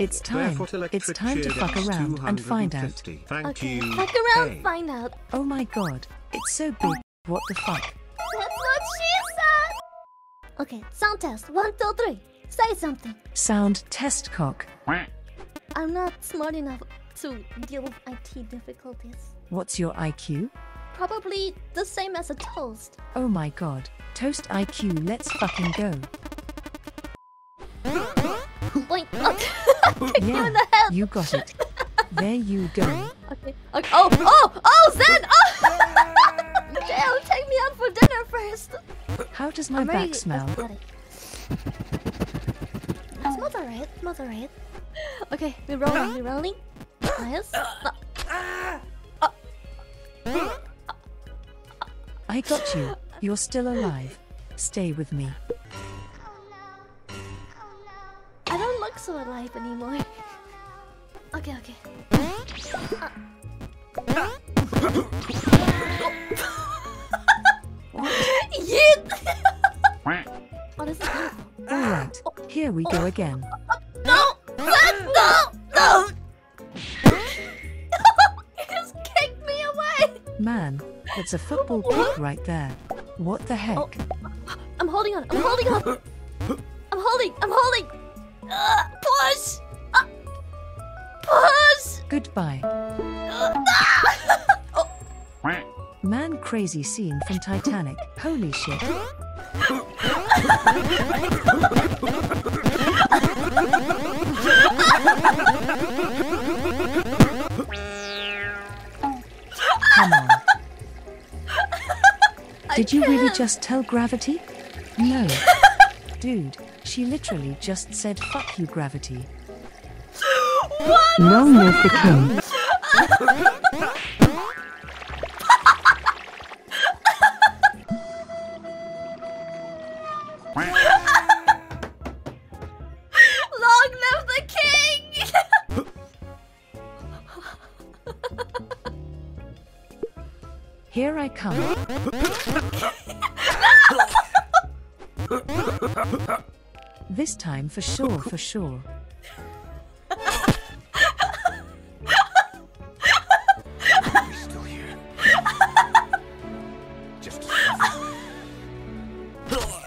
It's time to fuck around and find out. Fuck around, find out. Oh my god, it's so big. What the fuck? That's what she said! Okay, sound test. 1, 2, 3. Say something. Sound test cock. I'm not smart enough to deal with IT difficulties. What's your IQ? Probably the same as a toast. Oh my god. Toast IQ, let's fucking go. Boink. Yeah, you got it. There you go. Okay. Okay. Oh, oh, oh, Zen! Oh! Dale, take me out for dinner first. How does my back smell? It's moderate, moderate. Okay, we're rolling. Nice. I got you. You're still alive. Stay with me. I don't look so alive anymore. Okay, okay. Oh, this is beautiful. Alright, here we go again. No! No! No! He just kicked me away! Man, that's a football kick right there. What the heck? Oh, I'm holding on! I'm holding! Push! Push! Goodbye. Oh. Man, crazy scene from Titanic. Holy shit. Come on. Did you really just tell gravity? No. Dude, she literally just said fuck you, gravity. What? No, no, the king. Long live the king! Here I come. No! This time for sure, for sure.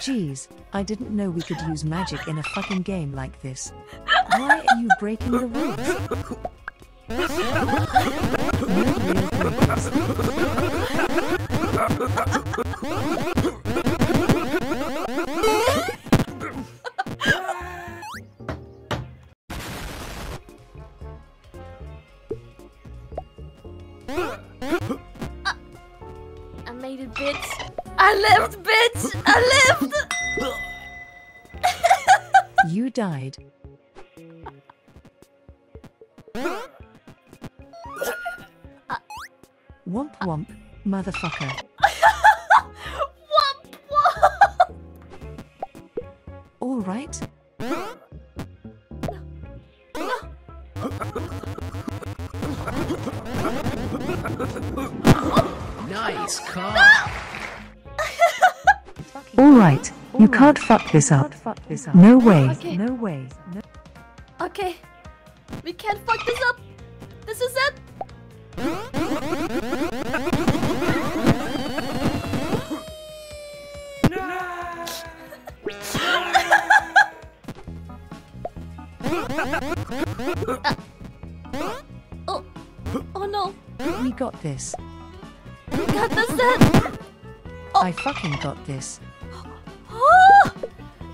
Jeez, I didn't know we could use magic in a fucking game like this. Why are you breaking the rules? I made it, bitch. I lived, bitch! I lived! You died. Womp womp, motherfucker. Womp womp! All right. Nice car. Alright, you can't fuck this up. No way. Okay. No way. Okay. We can't fuck this up. This is it. No. Oh. Oh no. We got this. We got this then. Oh. I fucking got this. Oh,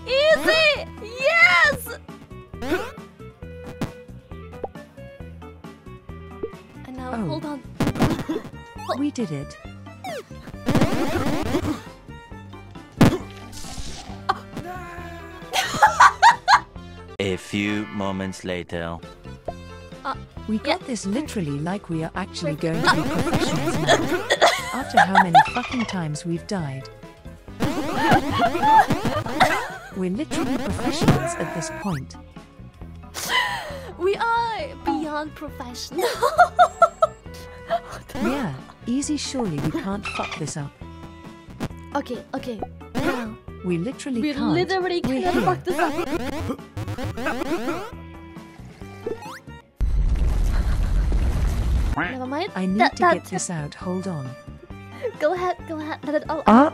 easy! Yes! And now, oh. Hold on. Oh. We did it. A few moments later. We got this literally like we are actually going to be professionals now. After how many fucking times we've died. We're literally professionals at this point. We are beyond professional. Yeah, easy, surely we can't fuck this up. Okay, okay. Now, we literally can't fuck this up. Never mind. I need to get this out. Hold on. Go ahead. Go ahead. Let it all out.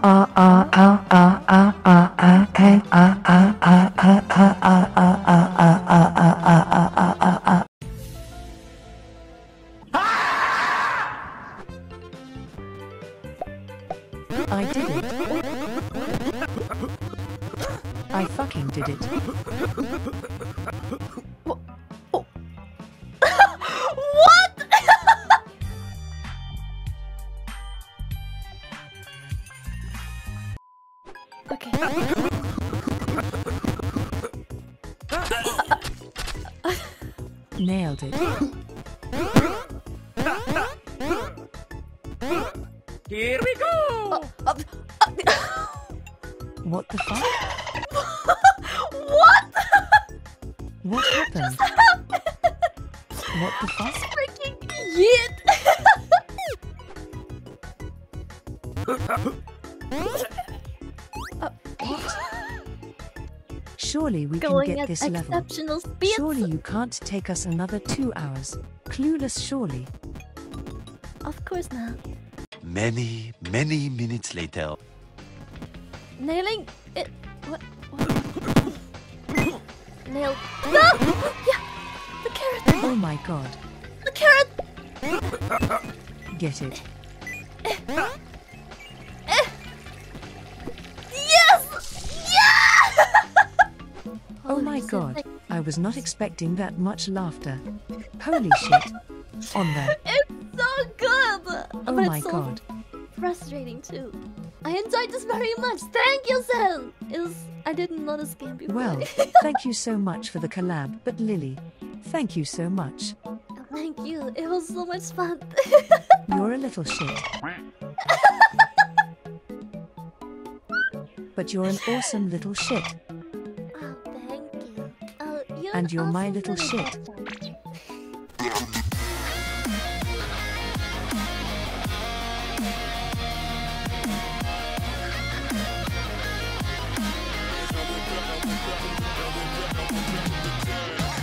I did it. I fucking did it. What? Okay. Nailed it. Here we go. What the fuck? What? What happened? Just happened? What the fuck? Freaking yeet! What? Surely we can get this level. Speeds. Surely you can't take us another 2 hours. Clueless, surely. Of course not. Many, many minutes later. Nailing it. What? Nailed. No! Yeah! The carrot! Oh my god. The carrot! Get it. Yes! Yeah! Oh my god. I was not expecting that much laughter. Holy shit. On there. It's so good! Oh my god. Frustrating too. I enjoyed this very much. Thank you, Zen. I didn't know this game before. Well, thank you so much for the collab. But Lily, thank you so much. Thank you. It was so much fun. You're a little shit. But you're an awesome little shit. Oh, thank you. Oh, you're and you're awesome my little shit.